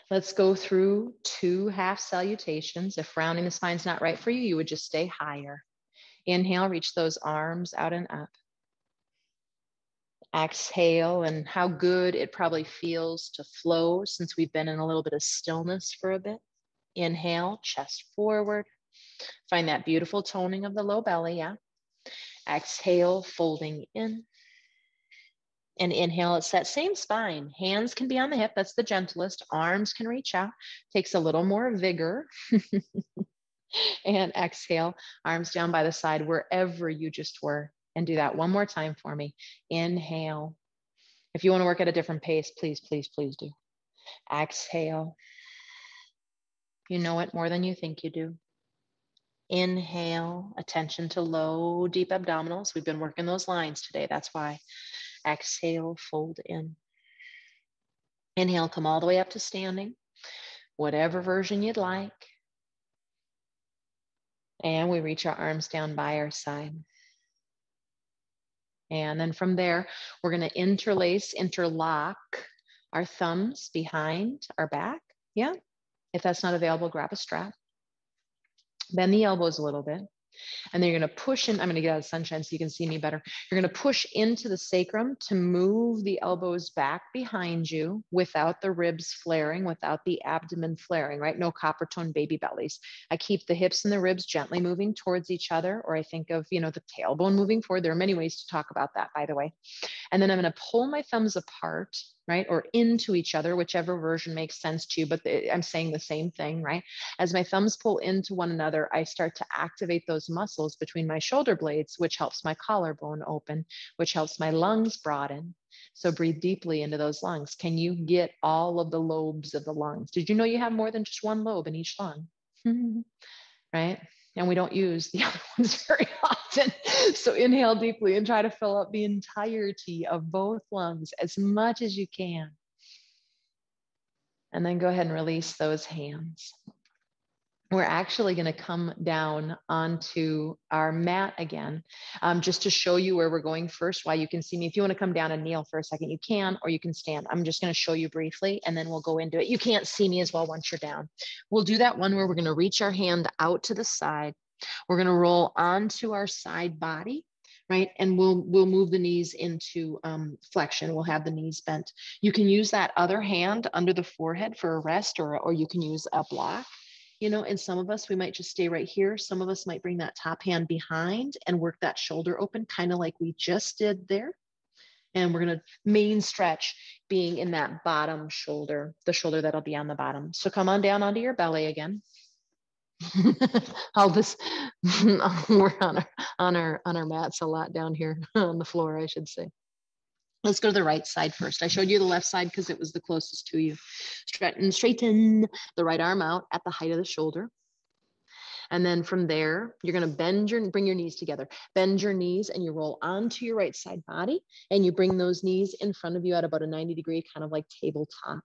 Let's go through two half salutations. If rounding the spine's not right for you, you would just stay higher. Inhale, reach those arms out and up. Exhale, and how good it probably feels to flow since we've been in a little bit of stillness for a bit. Inhale, chest forward. Find that beautiful toning of the low belly, yeah. Exhale, folding in. And inhale, it's that same spine. Hands can be on the hip, that's the gentlest. Arms can reach out. Takes a little more vigor. And exhale, arms down by the side wherever you just were. And do that one more time for me. Inhale. If you want to work at a different pace, please, please, please do. Exhale. You know it more than you think you do. Inhale. Attention to low, deep abdominals. We've been working those lines today. That's why. Exhale. Fold in. Inhale. Come all the way up to standing. Whatever version you'd like. And we reach our arms down by our side. And then from there, we're going to interlace, interlock our thumbs behind our back. Yeah. If that's not available, grab a strap. Bend the elbows a little bit. And then you're going to push in. I'm going to get out of the sunshine so you can see me better. You're going to push into the sacrum to move the elbows back behind you without the ribs flaring, without the abdomen flaring, right? No copper tone baby bellies. I keep the hips and the ribs gently moving towards each other, or I think of, you know, the tailbone moving forward. There are many ways to talk about that, by the way. And then I'm going to pull my thumbs apart, right? Or into each other, whichever version makes sense to you, but the, I'm saying the same thing, right? As my thumbs pull into one another, I start to activate those muscles between my shoulder blades, which helps my collarbone open, which helps my lungs broaden. So breathe deeply into those lungs. Can you get all of the lobes of the lungs? Did you know you have more than just one lobe in each lung? Right? And we don't use the other ones very often. So inhale deeply and try to fill up the entirety of both lungs as much as you can. And then go ahead and release those hands. We're actually going to come down onto our mat again, um, just to show you where we're going first, why you can see me. If you want to come down and kneel for a second, you can, or you can stand. I'm just going to show you briefly, and then we'll go into it. You can't see me as well once you're down. We'll do that one where we're going to reach our hand out to the side. We're going to roll onto our side body, right? And we'll we'll move the knees into um, flexion. We'll have the knees bent. You can use that other hand under the forehead for a rest, or, or you can use a block. You know, and some of us, we might just stay right here. Some of us might bring that top hand behind and work that shoulder open, kind of like we just did there. And we're going to main stretch being in that bottom shoulder, the shoulder that'll be on the bottom. So come on down onto your belly again. All this, we're on our, on our, on our mats a lot down here on the floor, I should say. Let's go to the right side first. I showed you the left side because it was the closest to you. Straighten, straighten the right arm out at the height of the shoulder. And then from there, you're going to bend your, bring your knees together. Bend your knees and you roll onto your right side body and you bring those knees in front of you at about a ninety degree, kind of like tabletop.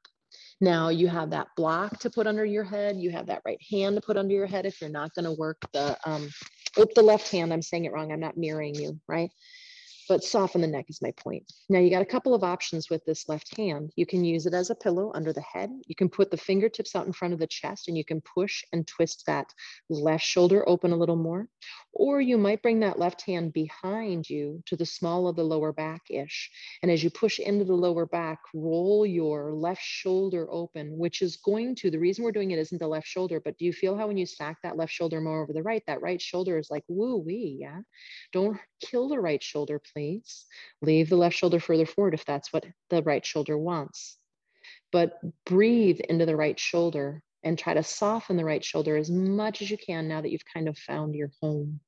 Now you have that block to put under your head. You have that right hand to put under your head if you're not going to work the, um, oops, the left hand. I'm saying it wrong. I'm not mirroring you, right? But soften the neck is my point. Now you got a couple of options with this left hand. You can use it as a pillow under the head. You can put the fingertips out in front of the chest and you can push and twist that left shoulder open a little more. Or you might bring that left hand behind you to the small of the lower back-ish. And as you push into the lower back, roll your left shoulder open, which is going to, the reason we're doing it isn't the left shoulder, but do you feel how when you stack that left shoulder more over the right, that right shoulder is like, woo-wee, yeah? Don't kill the right shoulder, please. Please leave the left shoulder further forward if that's what the right shoulder wants. But breathe into the right shoulder and try to soften the right shoulder as much as you can now that you've kind of found your home.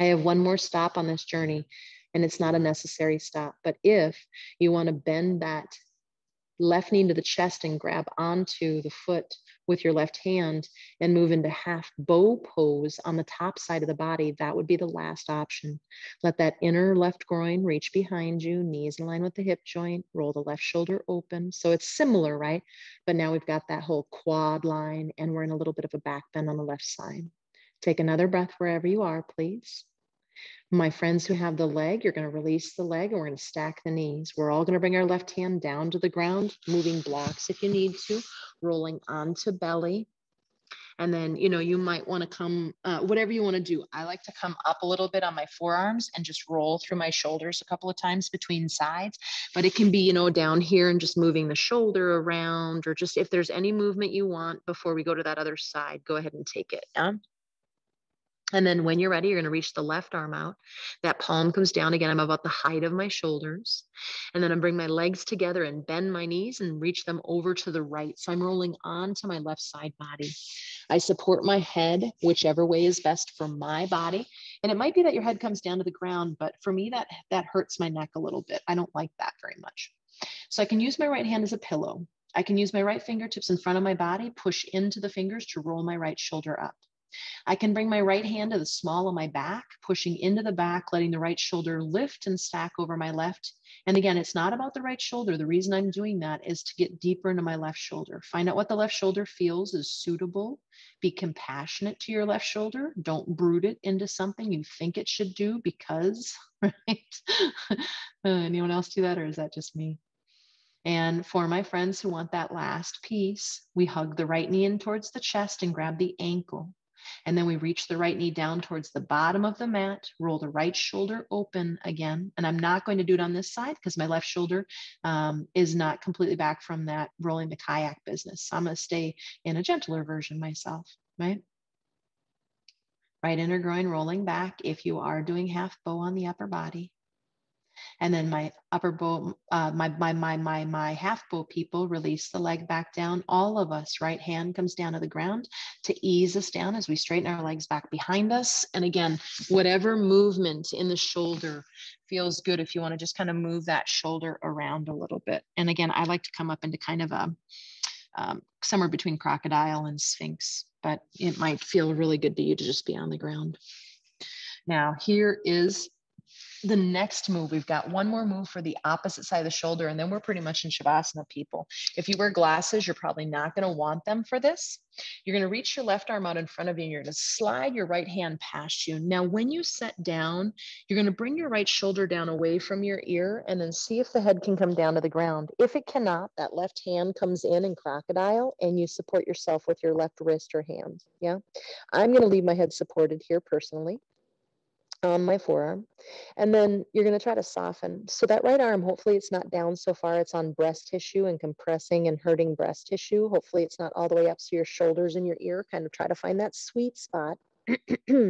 I have one more stop on this journey, and it's not a necessary stop. But if you want to bend that left knee to the chest and grab onto the foot with your left hand and move into half bow pose on the top side of the body, that would be the last option. Let that inner left groin reach behind you, knees in line with the hip joint, roll the left shoulder open. So it's similar, right? But now we've got that whole quad line and we're in a little bit of a back bend on the left side. Take another breath wherever you are, please. My friends who have the leg, you're going to release the leg and we're going to stack the knees. We're all going to bring our left hand down to the ground, moving blocks if you need to, rolling onto belly. And then, you know, you might want to come, uh, whatever you want to do. I like to come up a little bit on my forearms and just roll through my shoulders a couple of times between sides. But it can be, you know, down here and just moving the shoulder around, or just if there's any movement you want before we go to that other side, go ahead and take it. Yeah? And then when you're ready, you're going to reach the left arm out. That palm comes down again. I'm about the height of my shoulders. And then I bring my legs together and bend my knees and reach them over to the right. So I'm rolling onto my left side body. I support my head whichever way is best for my body. And it might be that your head comes down to the ground, but for me, that, that hurts my neck a little bit. I don't like that very much. So I can use my right hand as a pillow. I can use my right fingertips in front of my body, push into the fingers to roll my right shoulder up. I can bring my right hand to the small of my back, pushing into the back, letting the right shoulder lift and stack over my left. And again, it's not about the right shoulder. The reason I'm doing that is to get deeper into my left shoulder. Find out what the left shoulder feels is suitable. Be compassionate to your left shoulder. Don't brood it into something you think it should do because, right? Anyone else do that, or is that just me? And for my friends who want that last piece, we hug the right knee in towards the chest and grab the ankle. And then we reach the right knee down towards the bottom of the mat, roll the right shoulder open again. And I'm not going to do it on this side because my left shoulder um, is not completely back from that rolling the kayak business. So I'm going to stay in a gentler version myself, right? Right inner groin rolling back if you are doing half bow on the upper body. And then my upper bow, uh, my, my, my, my, my half bow people, release the leg back down. All of us, right hand comes down to the ground to ease us down as we straighten our legs back behind us. And again, whatever movement in the shoulder feels good if you want to just kind of move that shoulder around a little bit. And again, I like to come up into kind of a um, somewhere between crocodile and sphinx, but it might feel really good to you to just be on the ground. Now here is the next move. We've got one more move for the opposite side of the shoulder, and then we're pretty much in Shavasana, people. If you wear glasses, you're probably not going to want them for this. You're going to reach your left arm out in front of you, and you're going to slide your right hand past you. Now, when you sit down, you're going to bring your right shoulder down away from your ear, and then see if the head can come down to the ground. If it cannot, that left hand comes in in crocodile, and you support yourself with your left wrist or hand. Yeah, I'm going to leave my head supported here personally on my forearm. And then you're going to try to soften. So that right arm, hopefully it's not down so far. It's on breast tissue and compressing and hurting breast tissue. Hopefully it's not all the way up to your shoulders and your ear. Kind of try to find that sweet spot. And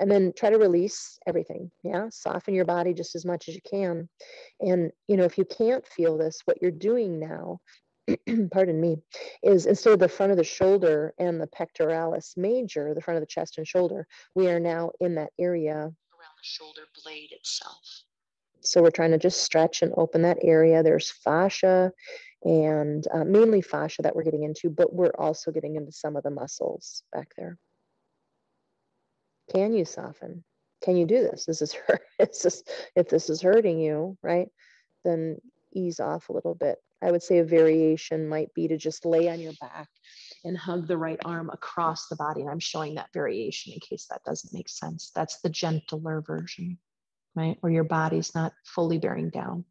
then try to release everything. Yeah. Soften your body just as much as you can. And, you know, if you can't feel this, what you're doing now, pardon me, is instead of the front of the shoulder and the pectoralis major, the front of the chest and shoulder, we are now in that area around the shoulder blade itself. So we're trying to just stretch and open that area. There's fascia and uh, mainly fascia that we're getting into, but we're also getting into some of the muscles back there. Can you soften? Can you do this? Is this hurt? Is this, if this is hurting you, right, then ease off a little bit. I would say a variation might be to just lay on your back and hug the right arm across the body. And I'm showing that variation in case that doesn't make sense. That's the gentler version, right? Where your body's not fully bearing down.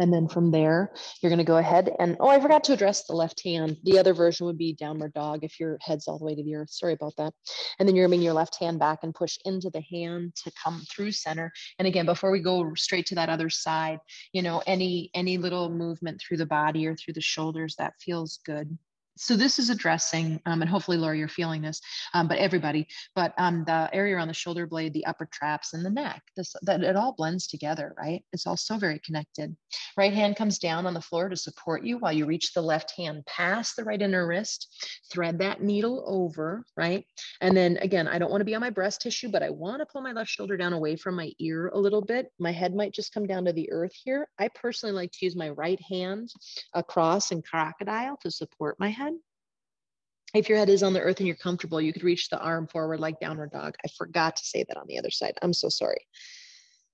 And then from there, you're going to go ahead and, oh, I forgot to address the left hand. The other version would be downward dog if your head's all the way to the earth. Sorry about that. And then you're going to bring your left hand back and push into the hand to come through center. And again, before we go straight to that other side, you know, any, any little movement through the body or through the shoulders, that feels good. So this is addressing, um, and hopefully, Laura, you're feeling this, um, but everybody, but um, the area around the shoulder blade, the upper traps, and the neck, this, that it all blends together, right? It's all so very connected. Right hand comes down on the floor to support you while you reach the left hand past the right inner wrist, thread that needle over, right? And then again, I don't want to be on my breast tissue, but I want to pull my left shoulder down away from my ear a little bit. My head might just come down to the earth here. I personally like to use my right hand across in crocodile to support my head. If your head is on the earth and you're comfortable, you could reach the arm forward like downward dog. I forgot to say that on the other side. I'm so sorry.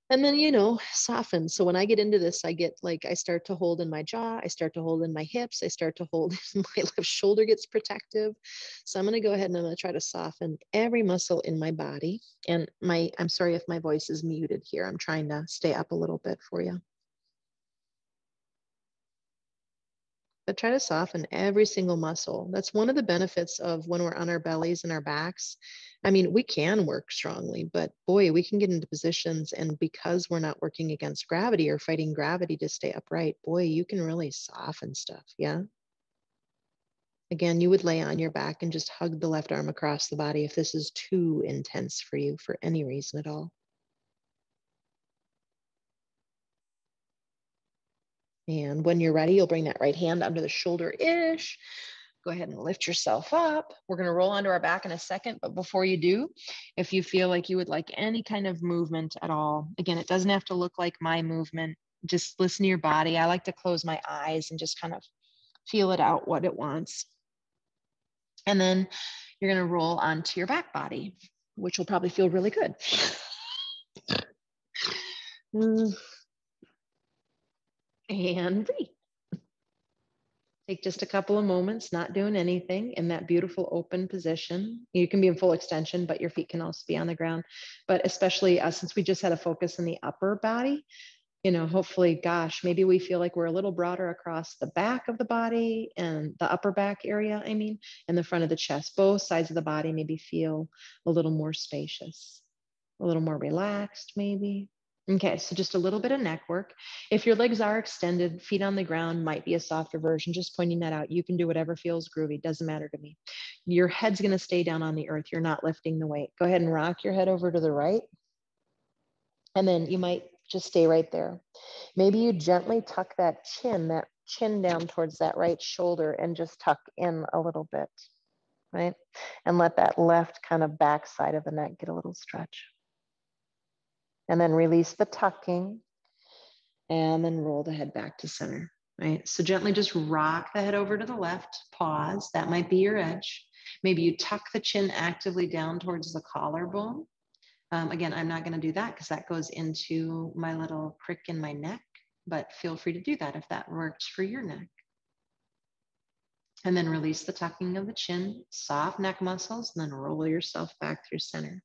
And then, you know, soften. So when I get into this, I get like, I start to hold in my jaw. I start to hold in my hips. I start to hold in my left shoulder gets protective. So I'm going to go ahead and I'm going to try to soften every muscle in my body. And my, I'm sorry if my voice is muted here. I'm trying to stay up a little bit for you. But try to soften every single muscle. That's one of the benefits of when we're on our bellies and our backs. I mean, we can work strongly, but boy, we can get into positions. And because we're not working against gravity or fighting gravity to stay upright, boy, you can really soften stuff, yeah? Again, you would lay on your back and just hug the left arm across the body if this is too intense for you for any reason at all. And when you're ready, you'll bring that right hand under the shoulder-ish. Go ahead and lift yourself up. We're going to roll onto our back in a second. But before you do, if you feel like you would like any kind of movement at all, again, it doesn't have to look like my movement. Just listen to your body. I like to close my eyes and just kind of feel it out what it wants. And then you're going to roll onto your back body, which will probably feel really good. Mm. And breathe. Take just a couple of moments, not doing anything in that beautiful open position. You can be in full extension, but your feet can also be on the ground. But especially uh, since we just had a focus in the upper body, you know, hopefully, gosh, maybe we feel like we're a little broader across the back of the body and the upper back area, I mean, and the front of the chest. Both sides of the body maybe feel a little more spacious, a little more relaxed maybe. Okay, so just a little bit of neck work. If your legs are extended, feet on the ground might be a softer version, just pointing that out. You can do whatever feels groovy, doesn't matter to me. Your head's gonna stay down on the earth. You're not lifting the weight. Go ahead and rock your head over to the right. And then you might just stay right there. Maybe you gently tuck that chin, that chin down towards that right shoulder and just tuck in a little bit, right? And let that left kind of back side of the neck get a little stretch. And then release the tucking and then roll the head back to center, right? So gently just rock the head over to the left, pause. That might be your edge. Maybe you tuck the chin actively down towards the collarbone. Um, again, I'm not going to do that because that goes into my little crick in my neck, but feel free to do that if that works for your neck. And then release the tucking of the chin, soft neck muscles, and then roll yourself back through center.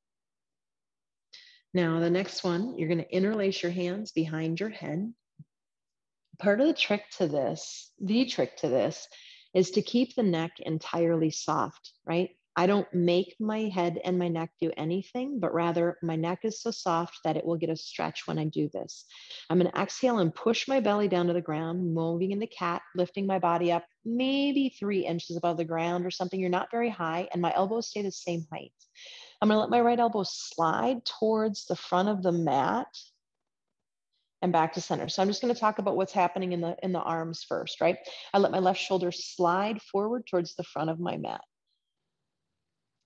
Now, the next one, you're going to interlace your hands behind your head. Part of the trick to this, the trick to this, is to keep the neck entirely soft, right? I don't make my head and my neck do anything, but rather my neck is so soft that it will get a stretch when I do this. I'm going to exhale and push my belly down to the ground, moving into cat, lifting my body up maybe three inches above the ground or something. You're not very high, and my elbows stay the same height. I'm going to let my right elbow slide towards the front of the mat and back to center. So I'm just going to talk about what's happening in the, in the arms first, right? I let my left shoulder slide forward towards the front of my mat.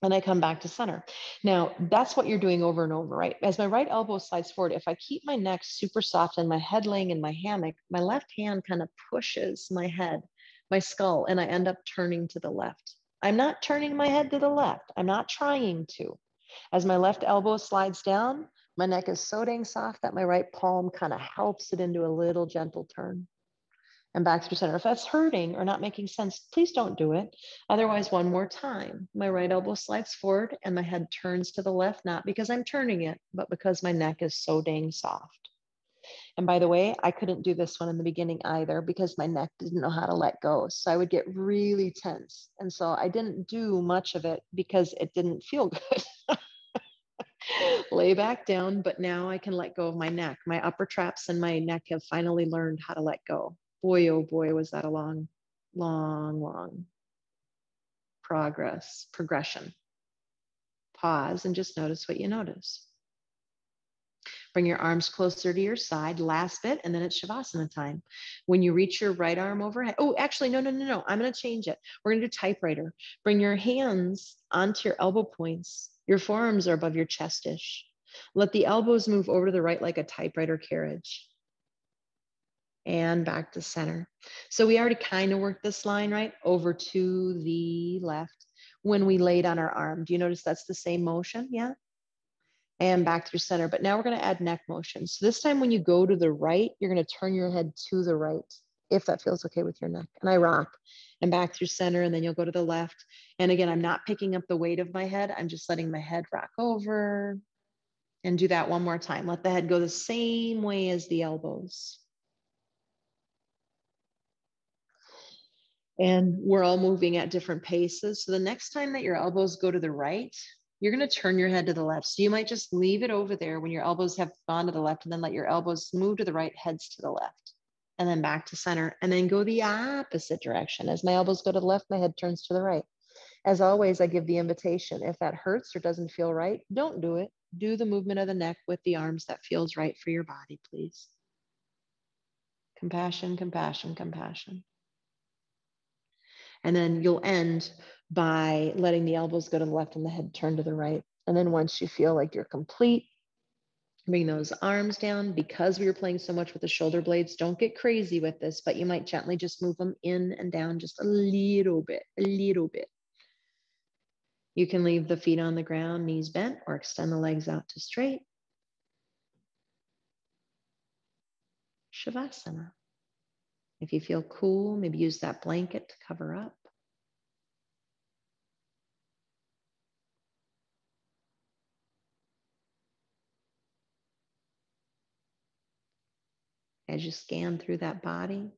And I come back to center. Now, that's what you're doing over and over, right? As my right elbow slides forward, if I keep my neck super soft and my head laying in my hammock, my left hand kind of pushes my head, my skull, and I end up turning to the left. I'm not turning my head to the left. I'm not trying to. As my left elbow slides down, my neck is so dang soft that my right palm kind of helps it into a little gentle turn. and back's percent. Or if that's hurting or not making sense, please don't do it. Otherwise, one more time. My right elbow slides forward and my head turns to the left, not because I'm turning it, but because my neck is so dang soft. And by the way, I couldn't do this one in the beginning either because my neck didn't know how to let go. So I would get really tense. And so I didn't do much of it because it didn't feel good. Lay back down, but now I can let go of my neck. My upper traps and my neck have finally learned how to let go. Boy, oh boy, was that a long, long, long progress, progression. Pause and just notice what you notice. Bring your arms closer to your side, last bit, and then it's Shavasana time. When you reach your right arm overhead, oh, actually, no, no, no, no, I'm gonna change it. We're gonna do typewriter. Bring your hands onto your elbow points. Your forearms are above your chest-ish. Let the elbows move over to the right like a typewriter carriage. And back to center. So we already kind of worked this line, right? Over to the left when we laid on our arm. Do you notice that's the same motion? Yeah. And back through center. But now we're going to add neck motion. So this time when you go to the right, you're going to turn your head to the right, if that feels okay with your neck. And I rock. And back through center, and then you'll go to the left. And again, I'm not picking up the weight of my head. I'm just letting my head rock over. And do that one more time. Let the head go the same way as the elbows. And we're all moving at different paces. So the next time that your elbows go to the right, you're going to turn your head to the left. So you might just leave it over there when your elbows have gone to the left, and then let your elbows move to the right, heads to the left. And then back to center, and then go the opposite direction. As my elbows go to the left, my head turns to the right. As always, I give the invitation. If that hurts or doesn't feel right, don't do it. Do the movement of the neck with the arms that feels right for your body, please. Compassion, compassion, compassion. And then you'll end by letting the elbows go to the left and the head turn to the right. And then once you feel like you're complete, bring those arms down. Because we were playing so much with the shoulder blades, don't get crazy with this, but you might gently just move them in and down just a little bit, a little bit. You can leave the feet on the ground, knees bent, or extend the legs out to straight. Shavasana. If you feel cool, maybe use that blanket to cover up. As you scan through that body,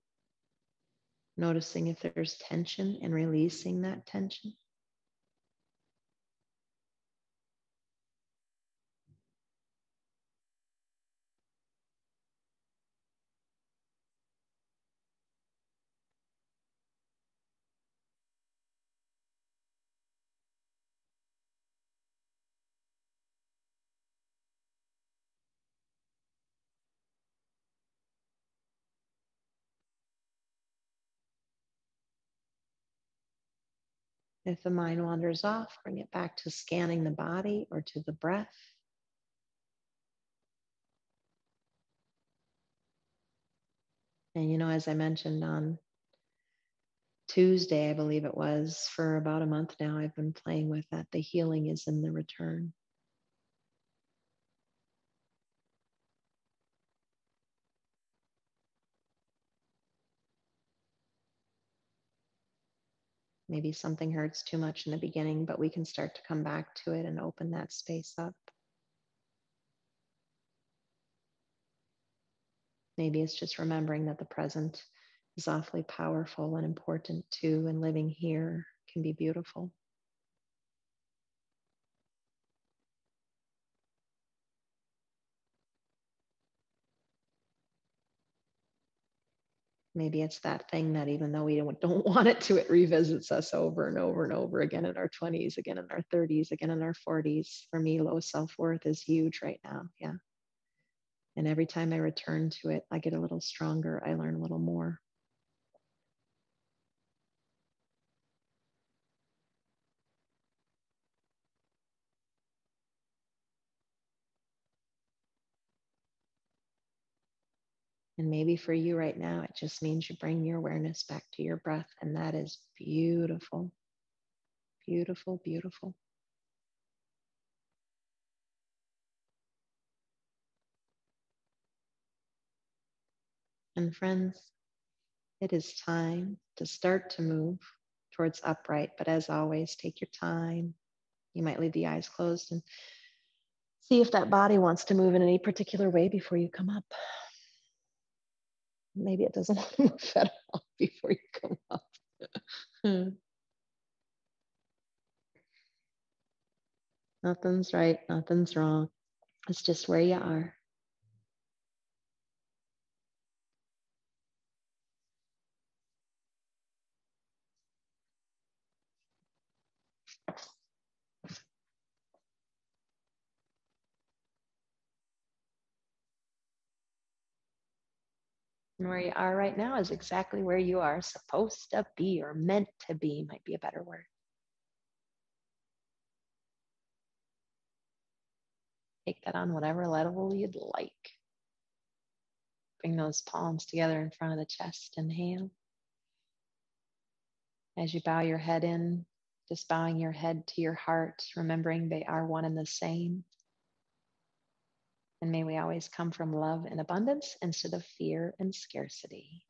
noticing if there's tension and releasing that tension. If the mind wanders off, bring it back to scanning the body or to the breath. And you know, as I mentioned on Tuesday, I believe it was, for about a month now, I've been playing with that. The healing is in the return. Maybe something hurts too much in the beginning, but we can start to come back to it and open that space up. Maybe it's just remembering that the present is awfully powerful and important too, and living here can be beautiful. Maybe it's that thing that even though we don't want it to, it revisits us over and over and over again in our twenties, again in our thirties, again in our forties. For me, low self-worth is huge right now, yeah. And every time I return to it, I get a little stronger, I learn a little more. And maybe for you right now, it just means you bring your awareness back to your breath. And that is beautiful, beautiful, beautiful. And friends, it is time to start to move towards upright. But as always, take your time. You might leave the eyes closed and see if that body wants to move in any particular way before you come up. Maybe it doesn't want to move at all before you come up. hmm. Nothing's right, nothing's wrong. It's just where you are. And where you are right now is exactly where you are supposed to be, or meant to be, might be a better word. Take that on whatever level you'd like. Bring those palms together in front of the chest. Inhale. As you bow your head in, just bowing your head to your heart, remembering they are one and the same. And may we always come from love and abundance instead of fear and scarcity.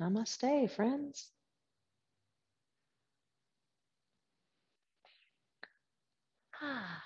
Namaste, friends. Ah.